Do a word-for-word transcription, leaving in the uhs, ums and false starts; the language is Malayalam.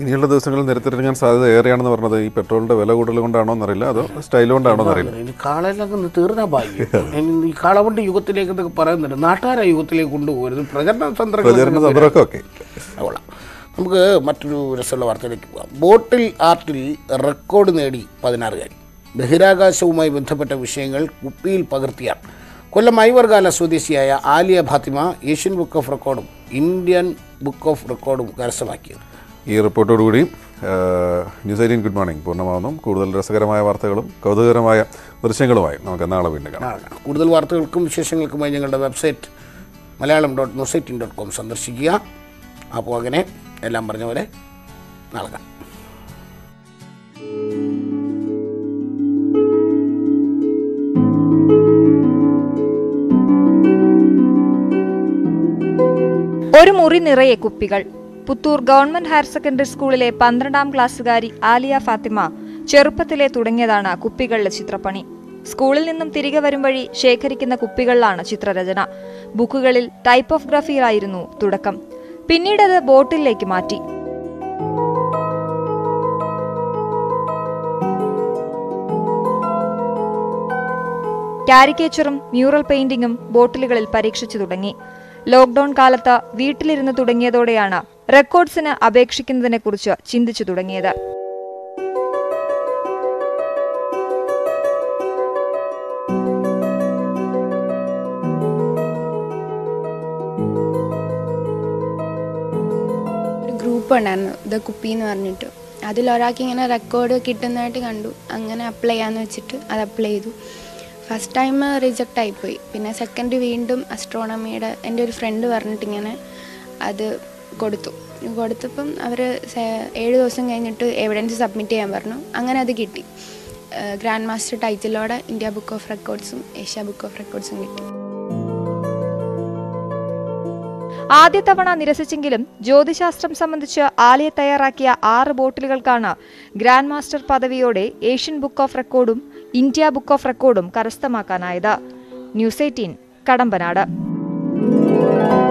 ഇനിയുള്ള ദിവസങ്ങളിൽ നിരത്തിറങ്ങാൻ സാധ്യത ഏറെയാണെന്ന് പറഞ്ഞത് ഈ പെട്രോളിന്റെ വില കൂടുതൽ കൊണ്ടാണോ എന്നറിയില്ല അതോ സ്റ്റൈൽ കൊണ്ടാണോ എന്നറിയില്ല. ഈ കാളയിലൊക്കെ തീർന്ന ഭാഗ്യം. ഈ കാളവണ്ടി യുഗത്തിലേക്ക് എന്നൊക്കെ പറയുന്നുണ്ട്. നാട്ടാര യുഗത്തിലേക്ക് കൊണ്ടുപോകരുത്. പ്രചരണ തന്ത്രമൊക്കെ ഓക്കെ. നമുക്ക് മറ്റൊരു രസമുള്ള വാർത്തയിലേക്ക് പോകാം. ബോട്ടിൽ ആർട്ടിൽ റെക്കോർഡ് നേടി പതിനാറുകാരി. ബഹിരാകാശവുമായി ബന്ധപ്പെട്ട വിഷയങ്ങൾ കുപ്പിയിൽ പകർത്തിയാണ് കൊല്ലം ഐവർഗാല സ്വദേശിയായ Aliya Fathima Asian book of റെക്കോർഡും ഇന്ത്യൻ ബുക്ക് ഓഫ് റെക്കോർഡും കരസ്ഥമാക്കിയത്. ഈ റിപ്പോർട്ടോടുകൂടി ന്യൂസ് എയ്റ്റീൻ ഗുഡ് മോർണിംഗ് പൂർണ്ണമാവുന്നു. കൂടുതൽ രസകരമായ വാർത്തകളും കൗതുകകരമായ ദൃശ്യങ്ങളുമായി നമുക്ക് നാളെ വീണ്ടും കാണാം. കൂടുതൽ വാർത്തകൾക്കും വിശേഷങ്ങൾക്കുമായി ഞങ്ങളുടെ website Malayalam dot news eighteen dot com സന്ദർശിക്കുക. അപ്പോൾ അങ്ങനെ എല്ലാം പറഞ്ഞ പോലെ നാളെ കാണാം. ഒരു മുറി നിറയെ കുപ്പികൾ. പുത്തൂർ ഗവൺമെന്റ് ഹയർ സെക്കൻഡറി സ്കൂളിലെ പന്ത്രണ്ടാം ക്ലാസ്സുകാരി ആലിയ ഫാത്തിമ ചെറുപ്പത്തിലെ തുടങ്ങിയതാണ് കുപ്പികളുടെ ചിത്രപ്പണി. സ്കൂളിൽ നിന്നും തിരികെ വരും വഴി ശേഖരിക്കുന്ന കുപ്പികളിലാണ് ചിത്രരചന. ബുക്കുകളിൽ ടൈപ്പോഗ്രാഫിയിലായിരുന്നു തുടക്കം. പിന്നീട് അത് ബോട്ടിലേക്ക് മാറ്റി. കാരിക്കേച്ചറും മ്യൂറൽ പെയിന്റിങ്ങും ബോട്ടിലുകളിൽ പരീക്ഷിച്ചു തുടങ്ങി. ലോക്ക്ഡൌൺ കാലത്ത് വീട്ടിലിരുന്ന് തുടങ്ങിയതോടെയാണ് റെക്കോർഡ്സിന് അപേക്ഷിക്കുന്നതിനെ കുറിച്ച് ചിന്തിച്ചു തുടങ്ങിയത്. ഒരു ഗ്രൂപ്പ് ഉണ്ടായിരുന്നു ഇത് കുപ്പി എന്ന് പറഞ്ഞിട്ട്. അതിലൊരാൾക്ക് ഇങ്ങനെ റെക്കോർഡ് കിട്ടുന്നതായിട്ട് കണ്ടു. അങ്ങനെ അപ്ലൈ ചെയ്യാന്ന് വെച്ചിട്ട് അത് അപ്ലൈ ചെയ്തു. ഫസ്റ്റ് ടൈം റിജക്റ്റ് ആയിപ്പോയി. പിന്നെ സെക്കൻഡ് വീണ്ടും അസ്ട്രോണമിയുടെ എൻ്റെ ഒരു ഫ്രണ്ട് പറഞ്ഞിട്ടിങ്ങനെ അത് കൊടുത്തു. കൊടുത്തപ്പം അവർ ഏഴ് ദിവസം കഴിഞ്ഞിട്ട് എവിഡൻസ് സബ്മിറ്റ് ചെയ്യാൻ പറഞ്ഞു. അങ്ങനെ അത് കിട്ടി. ഗ്രാൻഡ് മാസ്റ്റർ ടൈറ്റിലോടെ ഇന്ത്യ ബുക്ക് ഓഫ് റെക്കോർഡ്സും ഏഷ്യ ബുക്ക് ഓഫ് റെക്കോർഡ്സും കിട്ടി. ആദ്യ തവണ നിരസിച്ചെങ്കിലും ജ്യോതിശാസ്ത്രം സംബന്ധിച്ച് ആലിയ തയ്യാറാക്കിയ ആറ് ബോട്ടിലുകൾക്കാണ് ഗ്രാൻഡ് മാസ്റ്റർ പദവിയോടെ ഏഷ്യൻ ബുക്ക് ഓഫ് റെക്കോർഡും ഇന്ത്യ ബുക്ക് ഓഫ് റെക്കോർഡും കരസ്ഥമാക്കാനായത്. News eighteen Kadampanad.